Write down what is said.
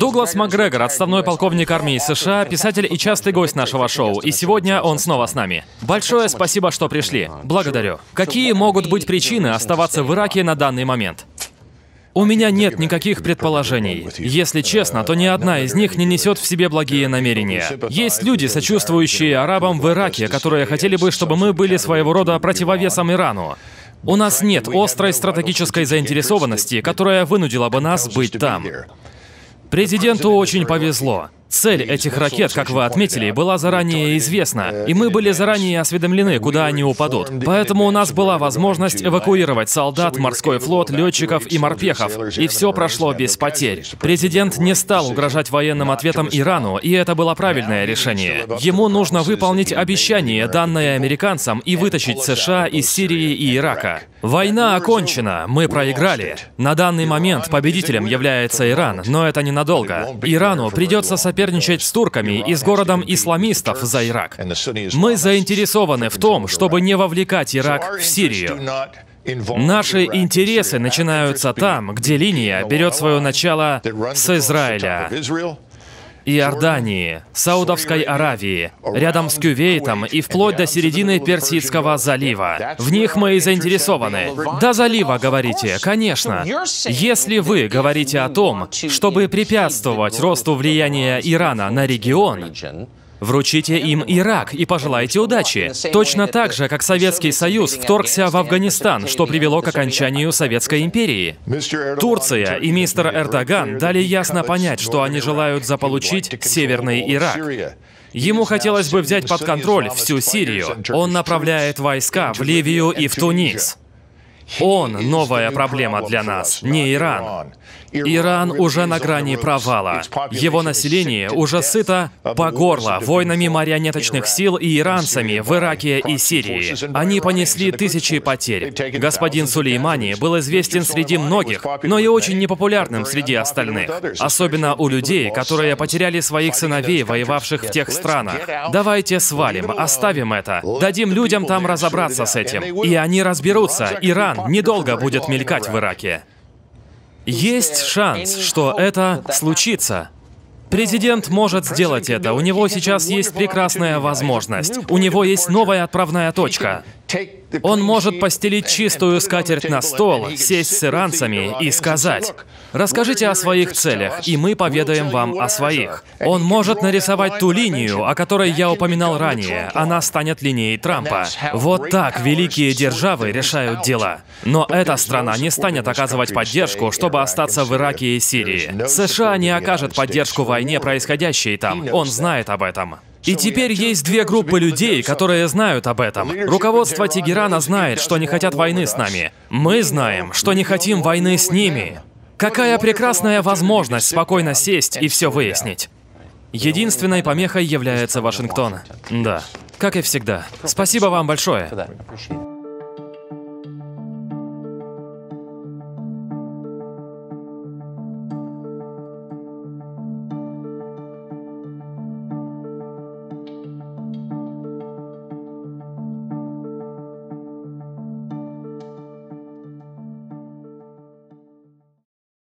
Дуглас Макгрегор, отставной полковник армии США, писатель и частый гость нашего шоу. И сегодня он снова с нами. Большое спасибо, что пришли. Благодарю. Какие могут быть причины оставаться в Ираке на данный момент? У меня нет никаких предположений. Если честно, то ни одна из них не несет в себе благие намерения. Есть люди, сочувствующие арабам в Ираке, которые хотели бы, чтобы мы были своего рода противовесом Ирану. У нас нет острой стратегической заинтересованности, которая вынудила бы нас быть там. Президенту очень повезло. Цель этих ракет, как вы отметили, была заранее известна, и мы были заранее осведомлены, куда они упадут. Поэтому у нас была возможность эвакуировать солдат, морской флот, летчиков и морпехов, и все прошло без потерь. Президент не стал угрожать военным ответом Ирану, и это было правильное решение. Ему нужно выполнить обещание, данное американцам, и вытащить США из Сирии и Ирака. Война окончена, мы проиграли. На данный момент победителем является Иран, но это ненадолго. Ирану придется соперничать с турками и с городом исламистов за Ирак. Мы заинтересованы в том, чтобы не вовлекать Ирак в Сирию. Наши интересы начинаются там, где линия берет свое начало с Израиля, Иордании, Саудовской Аравии, рядом с Кувейтом и вплоть до середины Персидского залива. В них мы и заинтересованы. До залива, говорите, конечно. Если вы говорите о том, чтобы препятствовать росту влияния Ирана на регион, вручите им Ирак и пожелайте удачи. Точно так же, как Советский Союз вторгся в Афганистан, что привело к окончанию Советской империи. Турция и мистер Эрдоган дали ясно понять, что они желают заполучить Северный Ирак. Ему хотелось бы взять под контроль всю Сирию. Он направляет войска в Ливию и в Тунис. Он — новая проблема для нас, не Иран. Иран уже на грани провала. Его население уже сыто по горло войнами марионеточных сил и иранцами в Ираке и Сирии. Они понесли тысячи потерь. Господин Сулеймани был известен среди многих, но и очень непопулярным среди остальных. Особенно у людей, которые потеряли своих сыновей, воевавших в тех странах. Давайте свалим, оставим это, дадим людям там разобраться с этим. И они разберутся. Иран недолго будет мелькать в Ираке. Есть шанс, что это случится. Президент может сделать это. У него сейчас есть прекрасная возможность. У него есть новая отправная точка. Он может постелить чистую скатерть на стол, сесть с иранцами и сказать: «Расскажите о своих целях, и мы поведаем вам о своих». Он может нарисовать ту линию, о которой я упоминал ранее. Она станет линией Трампа. Вот так великие державы решают дела. Но эта страна не станет оказывать поддержку, чтобы остаться в Ираке и Сирии. США не окажет поддержку войне, происходящей там. Он знает об этом. И теперь есть две группы людей, которые знают об этом. Руководство Тегерана знает, что не хотят войны с нами. Мы знаем, что не хотим войны с ними. Какая прекрасная возможность спокойно сесть и все выяснить. Единственной помехой является Вашингтон. Да, как и всегда. Спасибо вам большое.